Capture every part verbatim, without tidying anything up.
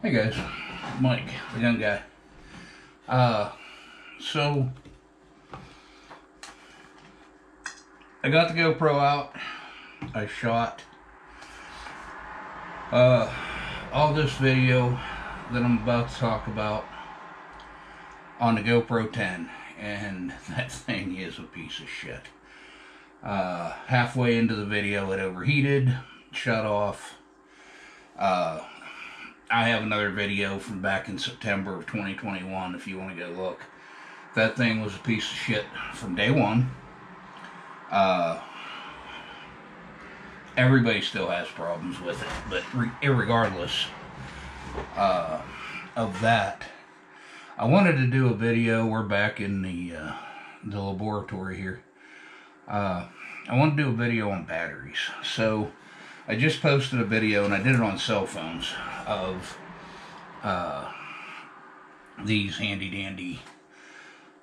Hey guys, Mike, the gun guy. Uh, so I got the GoPro out. I shot uh, all this video that I'm about to talk about on the GoPro ten, and that thing is a piece of shit. Uh, halfway into the video, it overheated, shut off. Uh, I have another video from back in September of twenty twenty-one if you want to go look. That thing was a piece of shit from day one. Uh, everybody still has problems with it, but re regardless uh, of that, I wanted to do a video. We're back in the, uh, the laboratory here. Uh, I want to do a video on batteries. So I just posted a video, and I did it on cell phones, of uh, these handy dandy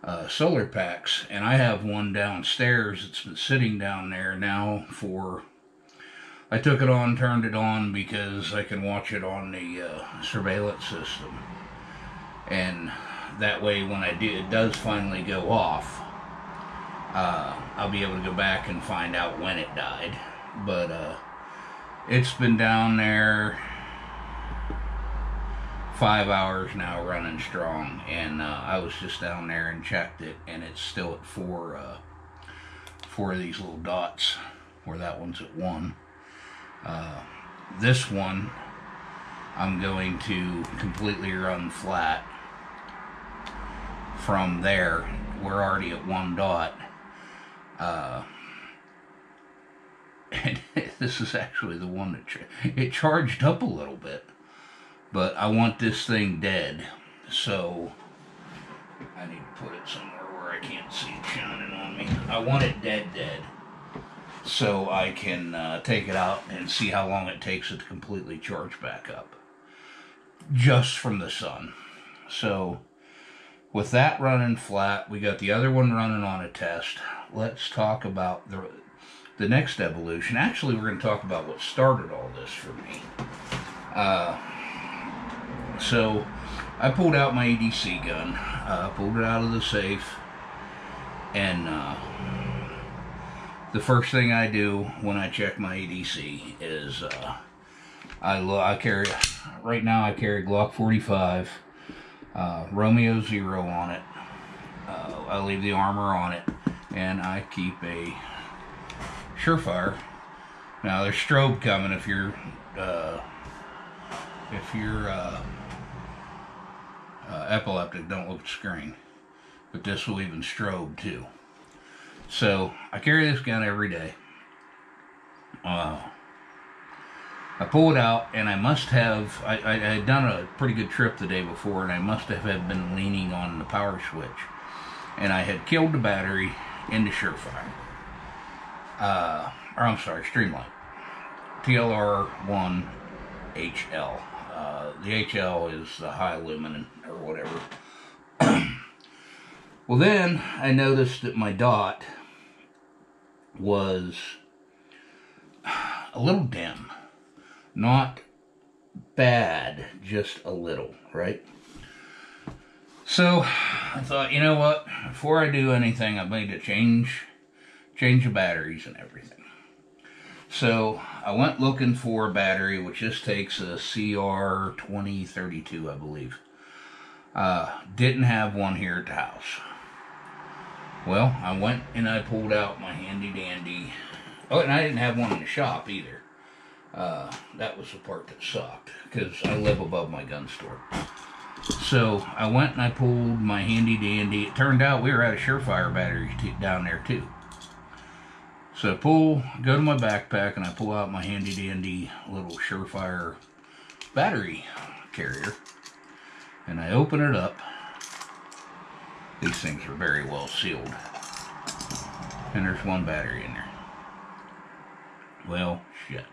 uh, solar packs, and I have one downstairs that's been sitting down there now for, I took it on, turned it on because I can watch it on the uh, surveillance system, and that way when I do, it does finally go off, uh, I'll be able to go back and find out when it died. But uh, it's been down there five hours now, running strong, and uh, I was just down there and checked it, and it's still at four, uh, four of these little dots, where that one's at one. Uh, this one, I'm going to completely run flat from there. We're already at one dot. Uh, and this is actually the one that, ch it charged up a little bit, but I want this thing dead, so I need to put it somewhere where I can't see it shining on me. I want it dead dead, so I can uh, take it out and see how long it takes it to completely charge back up, just from the sun. So with that running flat, we got the other one running on a test. Let's talk about the The next evolution. Actually, we're going to talk about what started all this for me. Uh, so, I pulled out my A D C gun, uh, pulled it out of the safe, and uh, the first thing I do when I check my A D C is uh, I, I carry, right now I carry Glock forty-five, uh, Romeo Zero on it, uh, I leave the armor on it, and I keep a Surefire. Now there's strobe coming if you're uh, if you're uh, uh, epileptic, don't look at the screen, but this will even strobe too. So I carry this gun every day. uh, I pull it out, and I must have I, I, I had done a pretty good trip the day before, and I must have had been leaning on the power switch, and I had killed the battery in the Surefire. Uh, or I'm sorry, Streamlight T L R one H L. Uh, the H L is the high lumen or whatever. Well, then I noticed that my dot was a little dim. Not bad, just a little, right? So I thought, you know what? Before I do anything, I need to change change the batteries and everything. So I went looking for a battery, which just takes a C R twenty thirty-two, I believe. Uh, didn't have one here at the house. Well, I went and I pulled out my handy dandy. Oh, and I didn't have one in the shop either. Uh, that was the part that sucked, because I live above my gun store. So I went and I pulled my handy dandy. It turned out we were out of Surefire batteries down there too. So I pull, go to my backpack, and I pull out my handy dandy little Surefire battery carrier, and I open it up. These things are very well sealed, and there's one battery in there. Well, shit.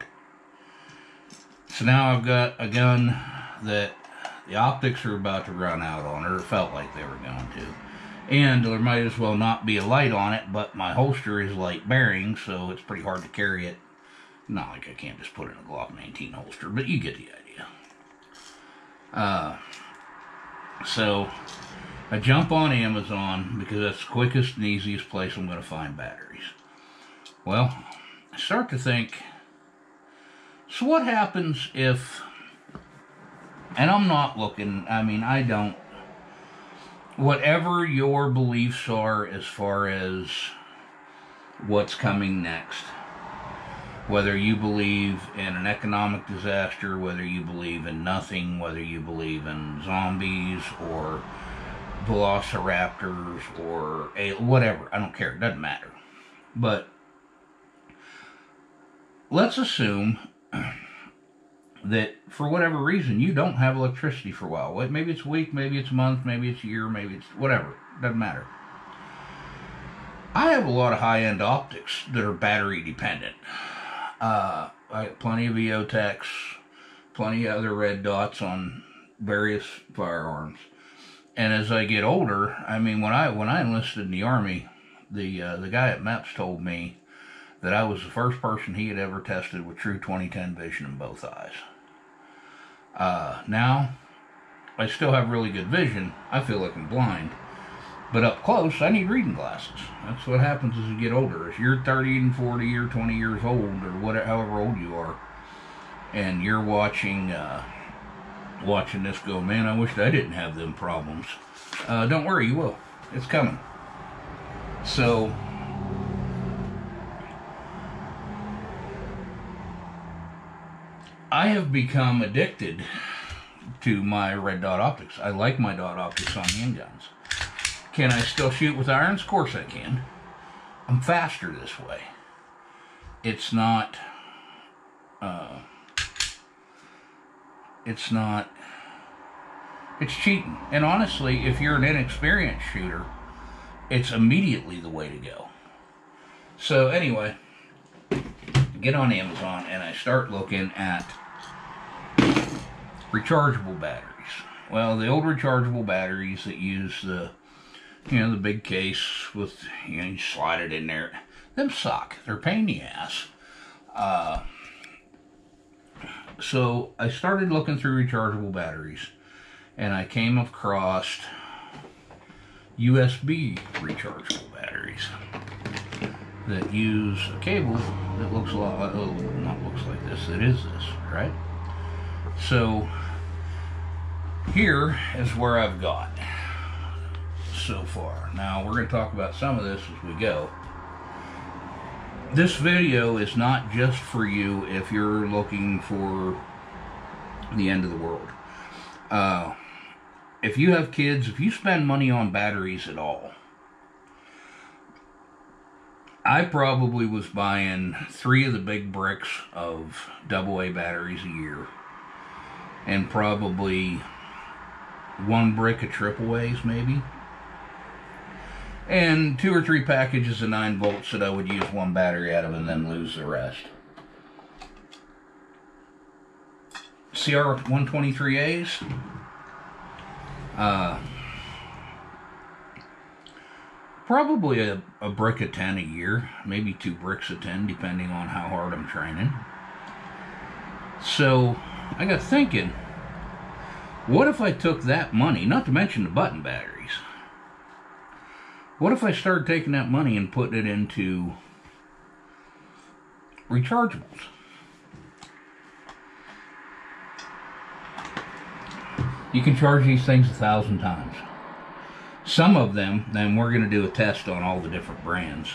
So now I've got a gun that the optics are about to run out on, or it felt like they were going to. And there might as well not be a light on it, but my holster is light bearing, so it's pretty hard to carry it. Not like I can't just put it in a Glock nineteen holster, but you get the idea. Uh, so I jump on Amazon because that's the quickest and easiest place I'm going to find batteries. Well, I start to think, so what happens if, and I'm not looking, I mean, I don't, whatever your beliefs are as far as what's coming next, whether you believe in an economic disaster, whether you believe in nothing, whether you believe in zombies or velociraptors or a, whatever, I don't care, it doesn't matter. But let's assume that for whatever reason you don't have electricity for a while. Maybe it's a week, maybe it's a month, maybe it's a year, maybe it's whatever, it doesn't matter. I have a lot of high-end optics that are battery dependent. Uh, I got plenty of EOTechs, plenty of other red dots on various firearms. And as I get older, I mean, when I when I enlisted in the Army, the uh, the guy at MEPS told me that I was the first person he had ever tested with true twenty ten vision in both eyes. Uh, now, I still have really good vision. I feel like I'm blind. But up close, I need reading glasses. That's what happens as you get older. If you're thirty and forty or twenty years old, or whatever, however old you are, and you're watching uh, watching this go, man, I wish I didn't have them problems. Uh, don't worry, you will. It's coming. So, I have become addicted to my red dot optics. I like my dot optics on handguns. Can I still shoot with irons? Of course I can. I'm faster this way. It's not, uh, it's not, it's cheating. And honestly, if you're an inexperienced shooter, it's immediately the way to go. So anyway, get on Amazon and I start looking at rechargeable batteries. Well, the old rechargeable batteries that use the You know, the big case with, you know, you slide it in there. Them suck. They're a pain in the ass. Uh, so I started looking through rechargeable batteries. And I came across U S B rechargeable batteries that use a cable that looks a lot like, oh, not looks like this. It is this, right? So here is where I've got so far. Now we're going to talk about some of this as we go. This video is not just for you if you're looking for the end of the world. Uh, if you have kids, if you spend money on batteries at all, I probably was buying three of the big bricks of double A batteries a year and probably one brick of triple A's maybe, and two or three packages of nine volts that I would use one battery out of and then lose the rest. C R one twenty-three A's. Uh, probably a, a brick of ten a year. Maybe two bricks of ten, depending on how hard I'm training. So, I got thinking, what if I took that money, not to mention the button batteries, what if I started taking that money and putting it into rechargeables? You can charge these things a thousand times. Some of them, then we're going to do a test on all the different brands.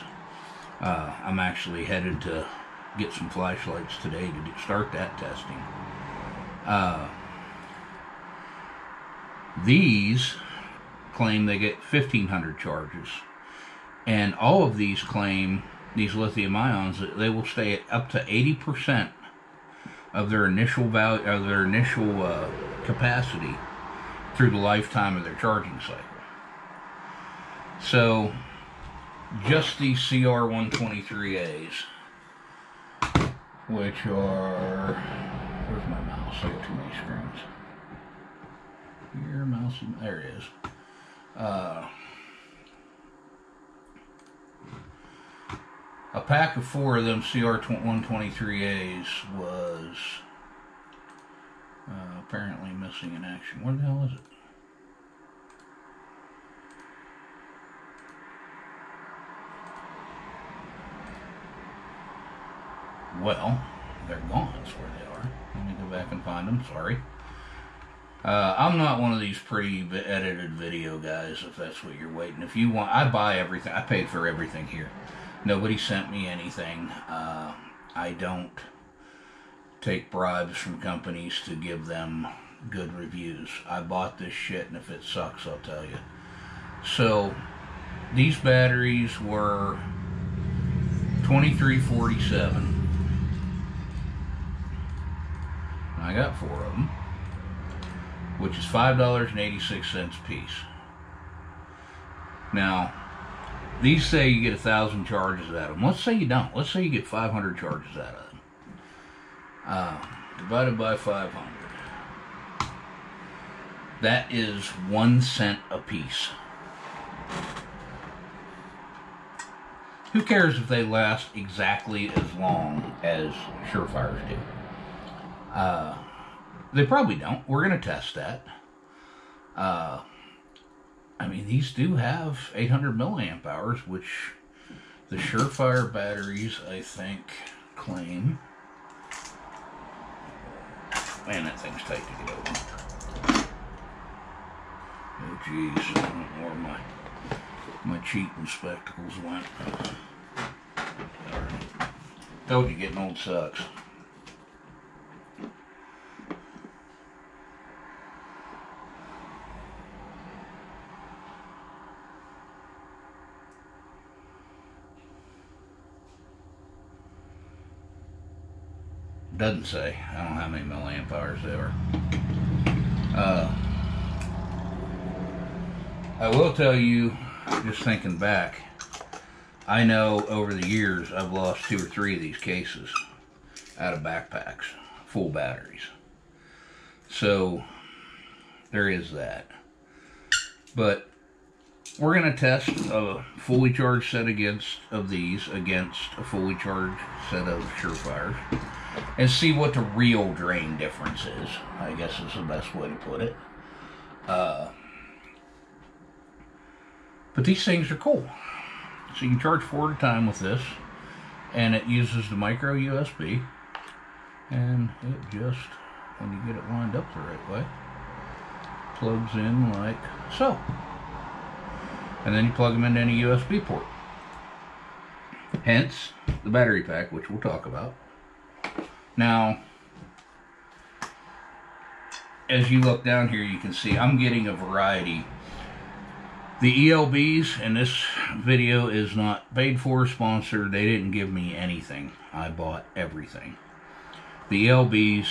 Uh, I'm actually headed to get some flashlights today to start that testing. Uh, these claim they get fifteen hundred charges, and all of these claim, these lithium ions, that they will stay at up to eighty percent of their initial value, or their initial uh, capacity, through the lifetime of their charging cycle. So, just these C R one twenty-three A's, which are, where's my mouse? I got too many screens. Your mouse, there it is. Uh, a pack of four of them C R one twenty-three A's was uh, apparently missing in action. Where the hell is it? Well, they're gone, that's where they are. Let me go back and find them, sorry. Uh, I'm not one of these pre-edited video guys, if that's what you're waiting. If you want, I buy everything. I paid for everything here. Nobody sent me anything. Uh, I don't take bribes from companies to give them good reviews. I bought this shit, and if it sucks, I'll tell you. So, these batteries were twenty-three forty-seven. I got four of them, which is five dollars and eighty-six cents a piece. Now, these say you get a thousand charges out of them. Let's say you don't. Let's say you get five hundred charges out of them. Uh, divided by five hundred. That is one cent a piece. Who cares if they last exactly as long as Surefires do? Uh, they probably don't. We're going to test that. Uh, I mean, these do have eight hundred milliamp hours, which the Surefire batteries, I think, claim. Man, that thing's tight to get over. Oh, geez. I don't know where my, my cheating spectacles went. Told you getting old sucks. Doesn't say. I don't know how many milliamp hours they are. Uh, I will tell you, just thinking back, I know over the years I've lost two or three of these cases out of backpacks, full batteries. So, there is that. But, we're going to test a fully charged set against of these against a fully charged set of Surefires and see what the real drain difference is, I guess is the best way to put it. Uh, but these things are cool. So you can charge four at a time with this, and it uses the micro U S B, and it just, when you get it lined up the right way, plugs in like so. And then you plug them into any U S B port. Hence, the battery pack, which we'll talk about. Now, as you look down here, you can see I'm getting a variety. The E L Bs, and this video is not paid for, sponsored. They didn't give me anything. I bought everything. The E L Bs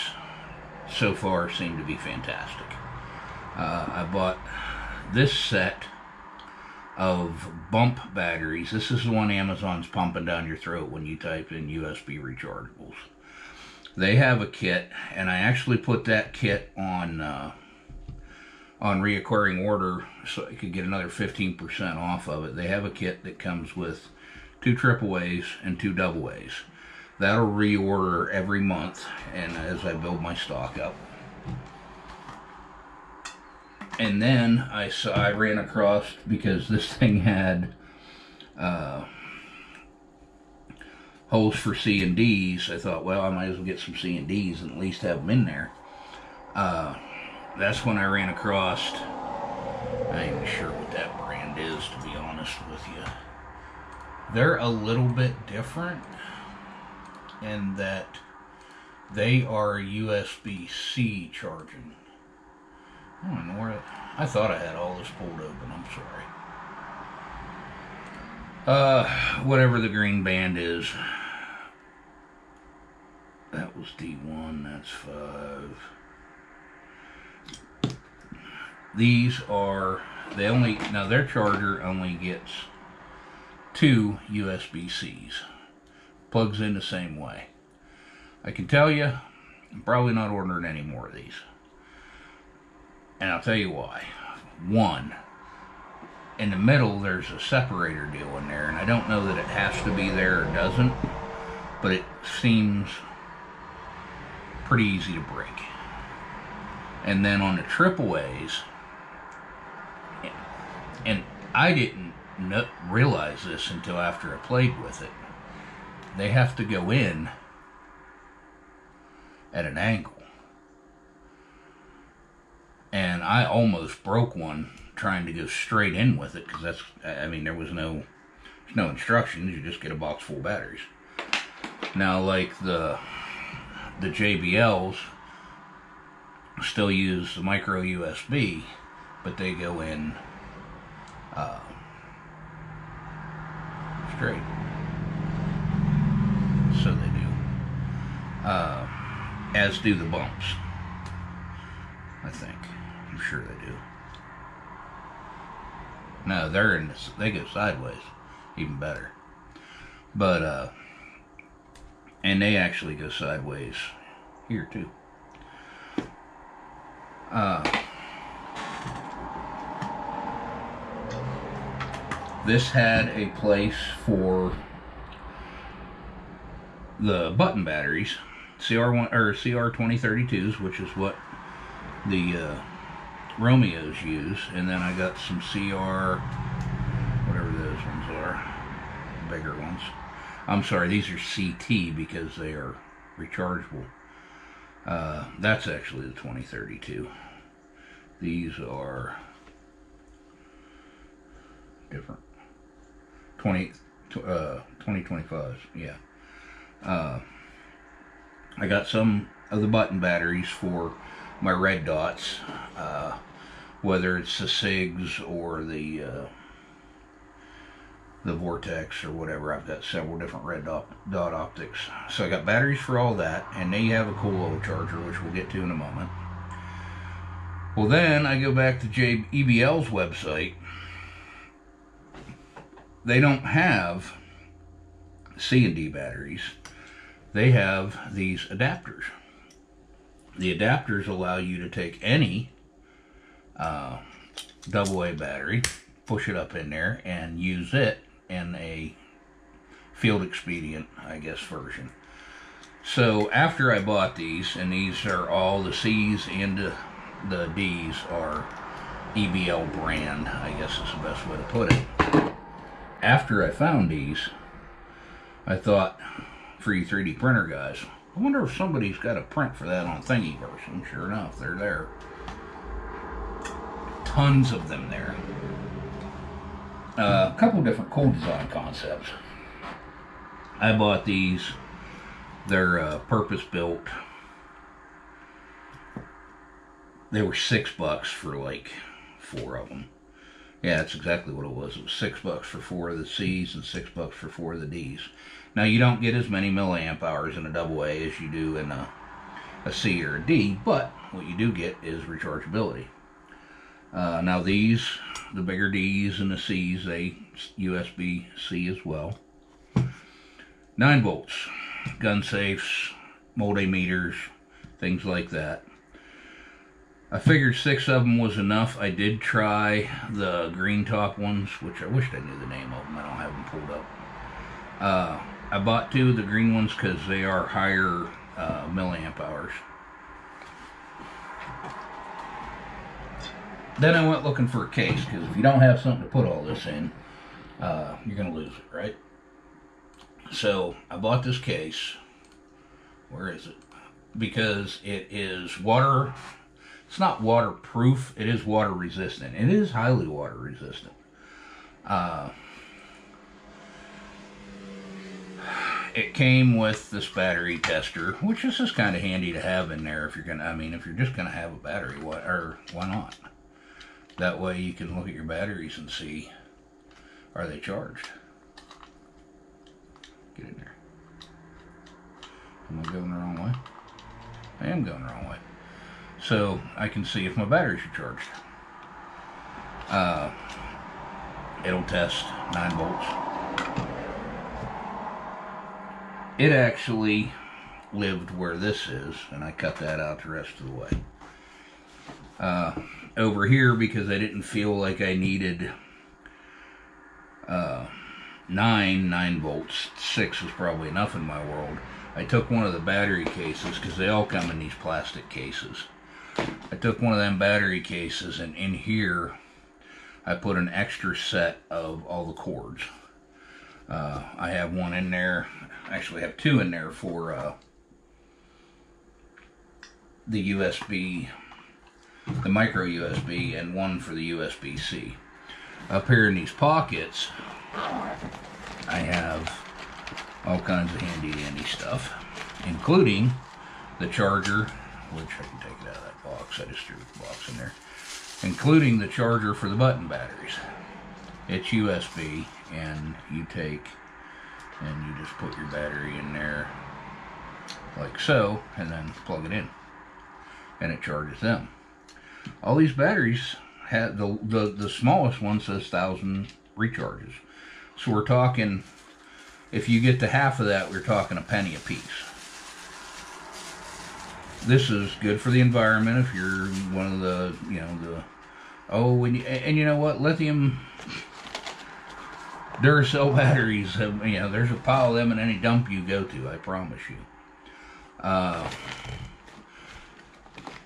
so far seem to be fantastic. Uh, I bought this set of bump batteries. This is the one Amazon's pumping down your throat when you type in U S B rechargeables. They have a kit, and I actually put that kit on uh, on reoccurring order so I could get another fifteen percent off of it. They have a kit that comes with two triple A's and two double A's. That'll reorder every month, and as I build my stock up. And then I saw, I ran across, because this thing had uh, holes for C and D's. I thought, well, I might as well get some C and D's and at least have them in there. Uh, that's when I ran across. I ain't even sure what that brand is, to be honest with you. They're a little bit different in that they are U S B C charging. I don't know where it, I thought I had all this pulled open, I'm sorry. Uh, whatever the green band is. That was D one, that's five. These are, they only, now their charger only gets two U S B Cs. Plugs in the same way. I can tell you, I'm probably not ordering any more of these. And I'll tell you why. One, in the middle there's a separator deal in there, and I don't know that it has to be there or doesn't, but it seems pretty easy to break. And then on the triple A's, and I didn't no, realize this until after I played with it, they have to go in at an angle. And I almost broke one trying to go straight in with it, because that's, I mean, there was no, there's no instructions, you just get a box full of batteries. Now, like the, the J B Ls still use the micro U S B, but they go in uh, straight. So they do. Uh, as do the bumps, I think. I'm sure they do. No, they're in this, they go sideways, even better. But, uh, and they actually go sideways here too. Uh, this had a place for the button batteries, C R one or C R twenty thirty-twos, which is what the uh, Romeos use, and then I got some C R, whatever those ones are, bigger ones. I'm sorry, these are C T because they are rechargeable. Uh, that's actually the twenty thirty-two. These are different. twenty, uh, twenty twenty-fives, yeah. Uh, I got some of the button batteries for my red dots, uh, whether it's the SIGs or the uh, the Vortex or whatever. I've got several different red dot, dot optics. So I got batteries for all that, and they have a cool little charger, which we'll get to in a moment. Well, then I go back to J E B L's website. They don't have C and D batteries. They have these adapters. The adapters allow you to take any uh, double A battery, push it up in there, and use it in a field expedient, I guess, version. So after I bought these, and these are all the C's and the, the D's are E B L brand, I guess is the best way to put it. After I found these, I thought, for you three D printer guys, I wonder if somebody's got a print for that on Thingiverse, and sure enough, they're there. Tons of them there. Uh, a couple different cool design concepts. I bought these. They're uh, purpose-built. They were six bucks for like four of them. Yeah, that's exactly what it was. It was six bucks for four of the C's and six bucks for four of the D's. Now, you don't get as many milliamp hours in a double A as you do in a, a C or a D, but what you do get is rechargeability. Uh, now these, the bigger D's and the C's, they U S B C as well. Nine volts, gun safes, multimeters, things like that. I figured six of them was enough. I did try the green top ones, which I wished I knew the name of them. I don't have them pulled up. Uh, I bought two of the green ones because they are higher uh, milliamp hours. Then I went looking for a case, because if you don't have something to put all this in, uh, you're going to lose it, right? So I bought this case. Where is it? Because it is water, it's not waterproof, it is water resistant. It is highly water resistant. Uh, It came with this battery tester, which is just kind of handy to have in there if you're gonna, I mean, if you're just gonna have a battery, why, or why not? That way you can look at your batteries and see, are they charged? Get in there. Am I going the wrong way? I am going the wrong way. So I can see if my batteries are charged. Uh, it'll test nine volts. It actually lived where this is, and I cut that out the rest of the way. Uh, over here, because I didn't feel like I needed uh, nine, nine volts, six is probably enough in my world. I took one of the battery cases, because they all come in these plastic cases. I took one of them battery cases, and in here I put an extra set of all the cords. Uh, I have one in there, actually have two in there for uh, the U S B, the micro U S B, and one for the U S B C. Up here in these pockets, I have all kinds of handy-dandy stuff, including the charger, which I can take it out of that box, I just threw the box in there, including the charger for the button batteries. It's U S B, and you take and you just put your battery in there like so, and then plug it in, and it charges them. All these batteries have the the, the smallest one says thousand recharges, so we're talking, if you get to half of that, we're talking a penny a piece. This is good for the environment if you're one of the, you know, the oh and you, and you know what, lithium Duracell batteries have, you know, there's a pile of them in any dump you go to, I promise you. Uh,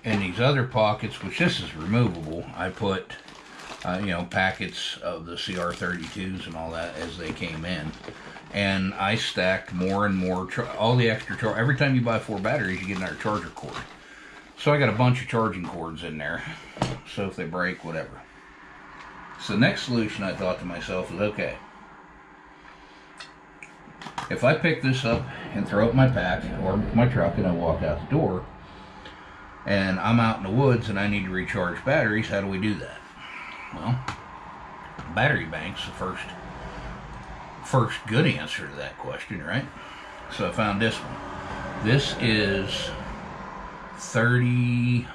in these other pockets, which this is removable, I put, uh, you know, packets of the C R thirty-twos and all that as they came in. And I stacked more and more, all the extra charge. Every time you buy four batteries, you get another charger cord. So I got a bunch of charging cords in there. So if they break, whatever. So the next solution I thought to myself is, okay, if I pick this up and throw it in my pack or my truck and I walk out the door and I'm out in the woods and I need to recharge batteries, how do we do that? Well, battery bank's the first first good answer to that question, right? So I found this one. This is thirty,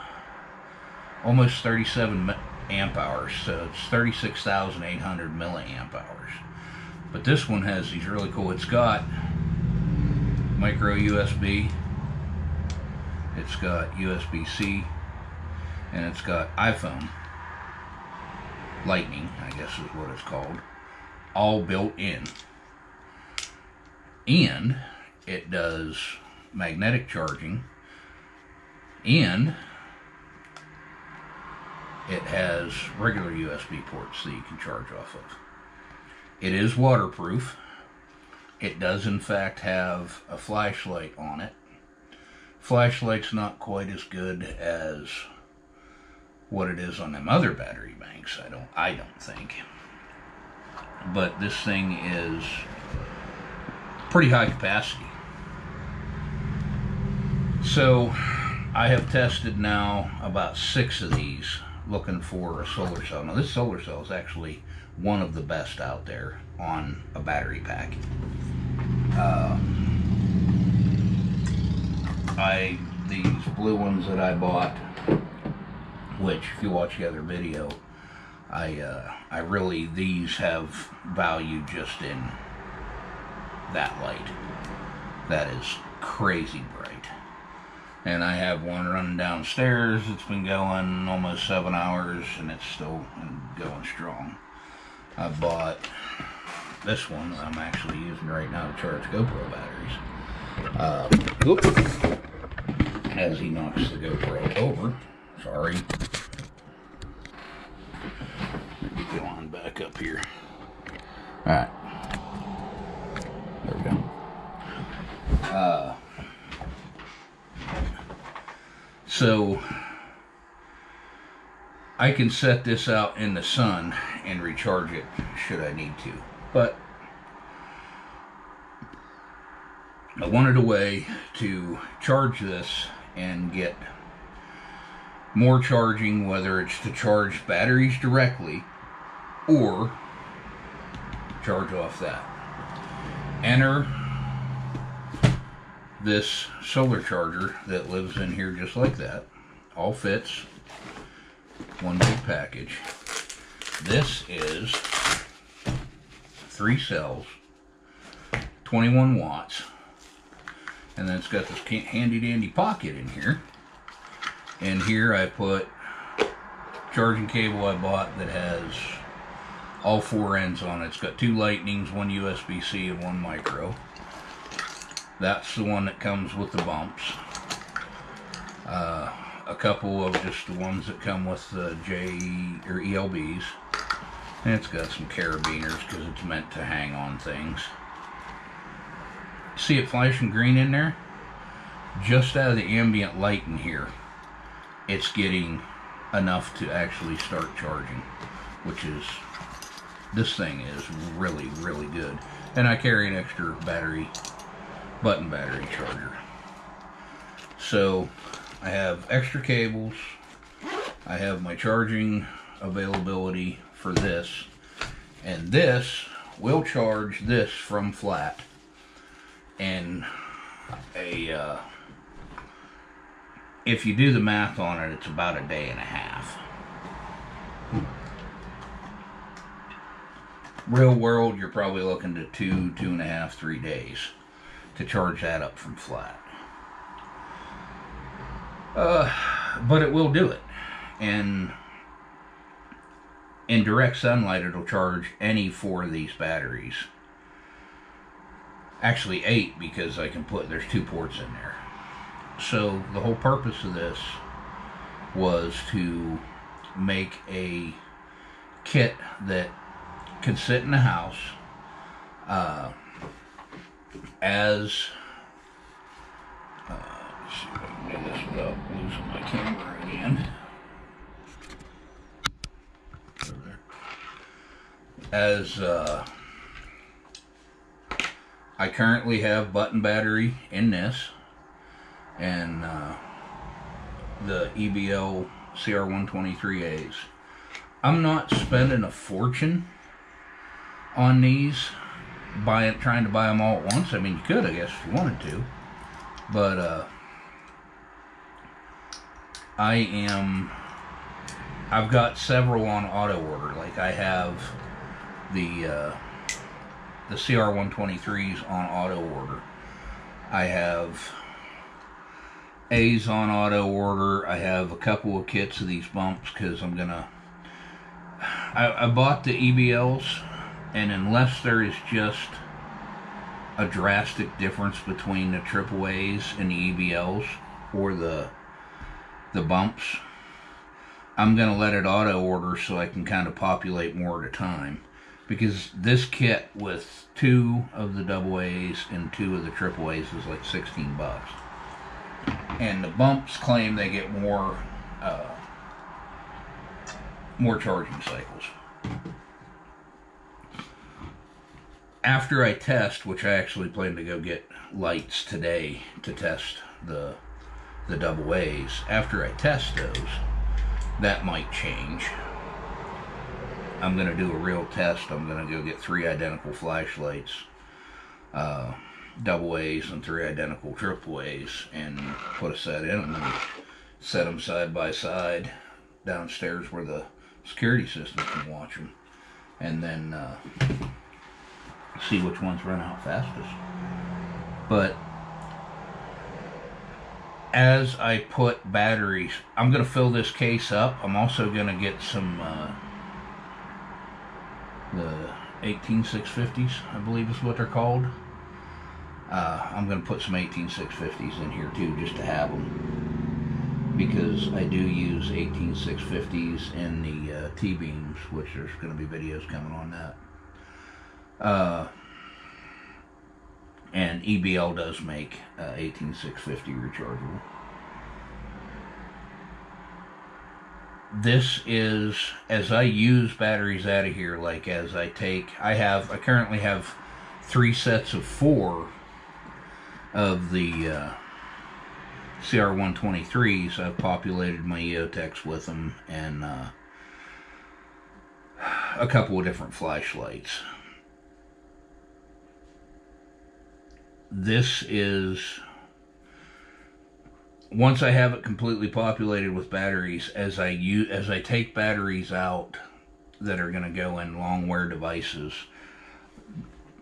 almost thirty-seven amp hours, so it's thirty-six thousand eight hundred milliamp hours. But this one has these really cool, it's got micro U S B, it's got U S B C, and it's got iPhone Lightning, I guess is what it's called, all built in. And it does magnetic charging, and it has regular U S B ports that you can charge off of. It is waterproof. It does in fact have a flashlight on it. Flashlight's not quite as good as what it is on them other battery banks, I don't I don't think. But this thing is pretty high capacity. So I have tested now about six of these looking for a solar cell. Now this solar cell is actually one of the best out there on a battery pack. Uh, I these blue ones that I bought, which if you watch the other video, I uh, I really, these have value just in that light. That is crazy bright. And I have one running downstairs. It's been going almost seven hours and it's still going strong. I bought this one that I'm actually using right now to charge GoPro batteries. Uh, whoop, as he knocks the GoPro over, sorry. Go on back up here. All right, there we go. Uh, so I can set this out in the sun and recharge it should I need to, but I wanted a way to charge this and get more charging, whether it's to charge batteries directly or charge off that. Enter this solar charger that lives in here just like that. All fits. One big package. This is three cells, twenty-one watts, and then it's got this handy dandy pocket in here. And here I put charging cable I bought that has all four ends on it. It's got two lightnings, one U S B C, and one micro. That's the one that comes with the bumps. Uh, a couple of just the ones that come with the J or E L Bs. And it's got some carabiners because it's meant to hang on things. See it flashing green in there? Just out of the ambient light in here, it's getting enough to actually start charging, which is, this thing is really, really good. And I carry an extra battery, button battery charger. So I have extra cables, I have my charging availability for this, and this will charge this from flat, and a uh, if you do the math on it, it's about a day and a half. Real world, you're probably looking to two, two and a half, three days to charge that up from flat. Uh, but it will do it. And in direct sunlight, it'll charge any four of these batteries. Actually eight, because I can put, there's two ports in there. So the whole purpose of this was to make a kit that can sit in the house uh, as uh, let's see if I can do this without losing my camera again. As uh, I currently have button battery in this, and uh, the E B L C R one twenty-three A's. I'm not spending a fortune on these, buying, trying to buy them all at once. I mean, you could, I guess, if you wanted to. But uh, I am, I've got several on auto order. Like, I have the uh, the C R one twenty-threes on auto order. I have A's on auto order. I have a couple of kits of these bumps because I'm gonna, I, I bought the E B Ls, and unless there is just a drastic difference between the triple A's and the E B Ls or the the bumps, I'm gonna let it auto order so I can kind of populate more at a time, because this kit with two of the double A's and two of the triple A's is like sixteen bucks. And the bumps claim they get more, uh, more charging cycles. After I test, which I actually plan to go get lights today to test the the double A's. After I test those, that might change. I'm gonna do a real test. I'm gonna go get three identical flashlights. Uh, double A's and three identical triple A's, and put a set in them and set them side by side downstairs where the security system can watch them, and then uh, see which ones run out fastest. But as I put batteries, I'm going to fill this case up. I'm also going to get some uh, the eighteen six fifties, I believe is what they're called. Uh, I'm going to put some eighteen six fifties in here too, just to have them, because I do use eighteen six fifties in the uh, T-Beams, which there's going to be videos coming on that. Uh, and E B L does make uh, eighteen six fifty rechargeable. This is, as I use batteries out of here, like as I take, I have, I currently have three sets of four of the uh, C R one twenty-threes. I've populated my EOTechs with them, and uh, a couple of different flashlights. This is, once I have it completely populated with batteries, as I use, as I take batteries out that are going to go in long wear devices,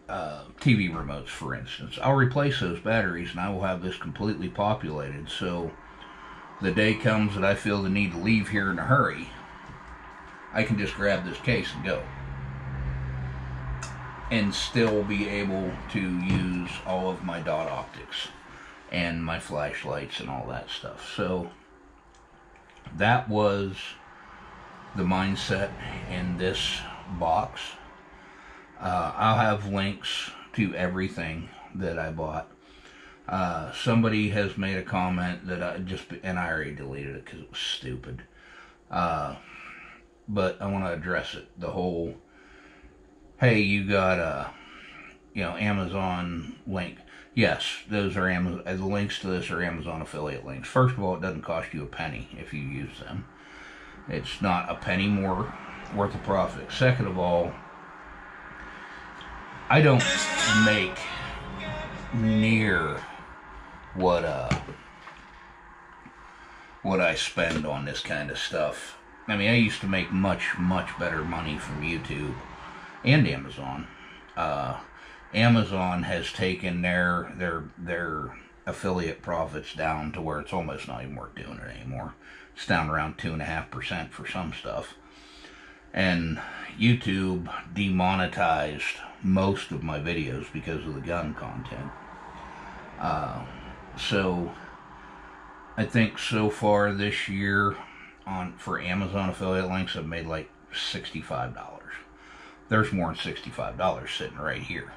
uh, T V remotes, for instance, I'll replace those batteries, and I will have this completely populated. So the day comes that I feel the need to leave here in a hurry, I can just grab this case and go, and still be able to use all of my dot optics and my flashlights and all that stuff. So that was the mindset in this box. Uh, I'll have links to everything that I bought. Uh, somebody has made a comment that I just, and I already deleted it because it was stupid. Uh, but I want to address it. The whole, hey, you got a, you know, Amazon link. Yes, those are Amazon, the links to this are Amazon affiliate links. First of all, it doesn't cost you a penny if you use them. It's not a penny more worth of profit. Second of all, I don't make near what uh what I spend on this kind of stuff. I mean, I used to make much, much better money from YouTube and Amazon. Uh, Amazon has taken their their their affiliate profits down to where it's almost not even worth doing it anymore. It's down around two and a half percent for some stuff. And YouTube demonetized most of my videos because of the gun content. Uh, so I think so far this year on for Amazon affiliate links, I've made like sixty-five dollars. There's more than sixty-five dollars sitting right here.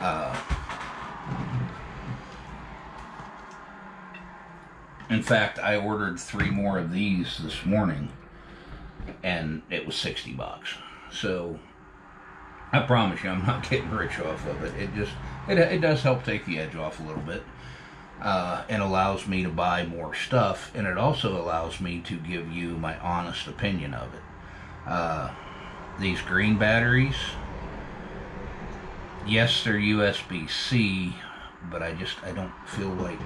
Uh, in fact, I ordered three more of these this morning, and it was sixty bucks. So I promise you, I'm not getting rich off of it. It just it, it does help take the edge off a little bit, uh, and allows me to buy more stuff, and it also allows me to give you my honest opinion of it. Uh, these green batteries, yes, they're U S B C, but I just I don't feel like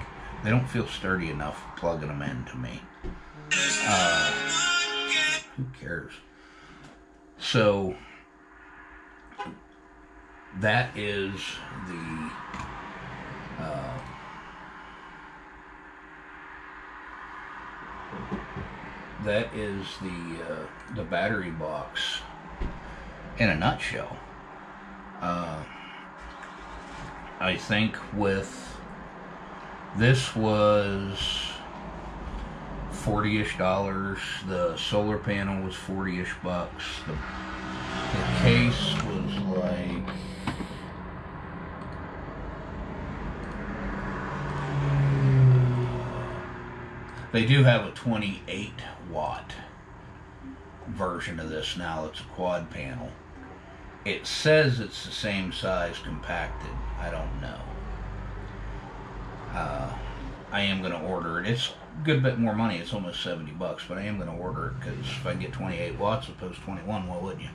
they don't feel sturdy enough plugging them in to me. Uh, who cares? So that is the uh, that is the uh, the battery box in a nutshell. Uh, I think with this was forty-ish dollars, the solar panel was forty-ish bucks, the, the case was like, they do have a twenty-eight watt version of this now, it's a quad panel. It says it's the same size compacted, I don't know. Uh, I am going to order it. It's a good bit more money. It's almost seventy bucks, but I am going to order it because if I can get twenty-eight watts opposed to twenty-one, why wouldn't you?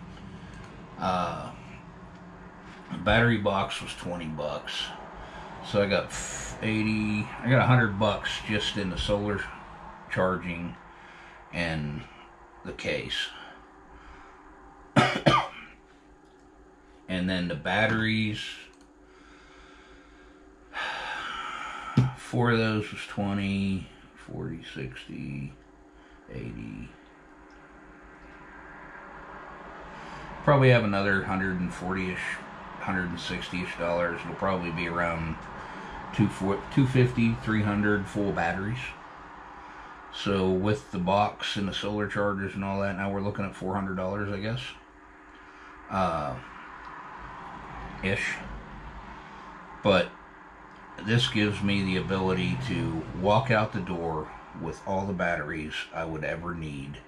Uh, the battery box was twenty bucks, so I got eighty. I got a hundred bucks just in the solar charging and the case. And then the batteries for those was twenty, forty, sixty, eighty. Probably have another one forty-ish, one sixty-ish dollars. It'll probably be around two fifty, three hundred full batteries. So with the box and the solar chargers and all that, now we're looking at four hundred dollars, I guess. Uh, ish. But this gives me the ability to walk out the door with all the batteries I would ever need,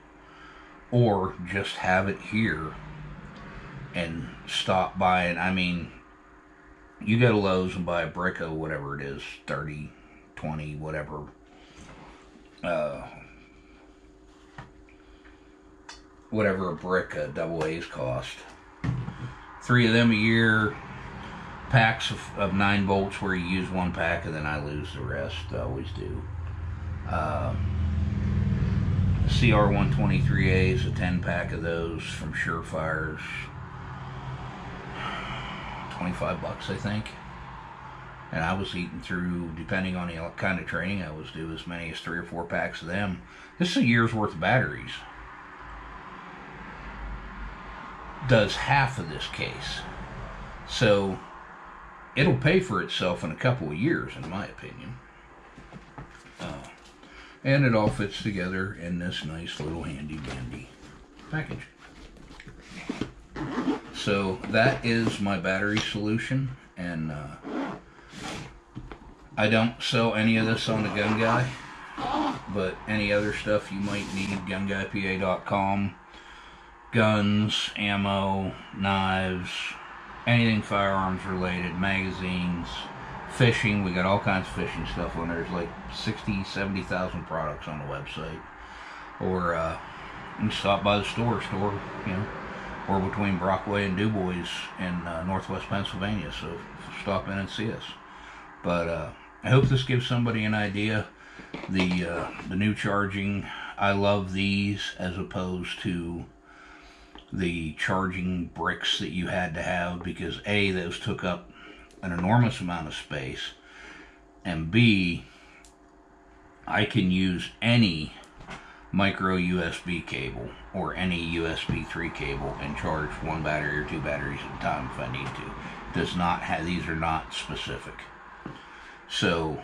or just have it here and stop by. And I mean, you go to Lowe's and buy a Brico, whatever it is, thirty, twenty, whatever. Uh, whatever a Brico double A's cost. Three of them a year, packs of, of nine volts where you use one pack and then I lose the rest. I always do. Um, C R one twenty-three A is a ten pack of those from Surefires. twenty-five bucks, I think. And I was eating through, depending on the kind of training I was doing, as many as three or four packs of them. This is a year's worth of batteries. Does half of this case, so it'll pay for itself in a couple of years, in my opinion. Uh, and it all fits together in this nice little handy dandy package. So that is my battery solution, and uh, I don't sell any of this on the Gun Guy, but any other stuff you might need, Gun Guy P A dot com, guns, ammo, knives, anything firearms related, magazines, fishing. We got all kinds of fishing stuff on there. There's like sixty, seventy thousand products on the website. Or uh, you can stop by the store, store, you know, or between Brockway and Du Bois in uh, northwest Pennsylvania. So stop in and see us. But uh, I hope this gives somebody an idea. The uh, the new charging, I love these as opposed to the charging bricks that you had to have, because A, those took up an enormous amount of space, and B, I can use any micro U S B cable or any U S B three cable and charge one battery or two batteries at a time if I need to. It does not have, these are not specific, so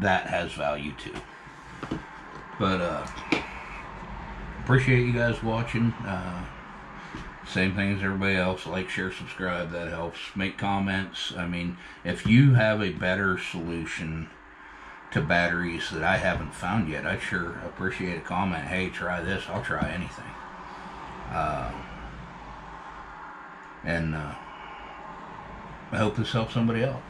that has value too. But uh appreciate you guys watching. Uh, same thing as everybody else. Like, share, subscribe. That helps. Make comments. I mean, if you have a better solution to batteries that I haven't found yet, I'd sure appreciate a comment. Hey, try this. I'll try anything. Uh, and uh, I hope this helps somebody else.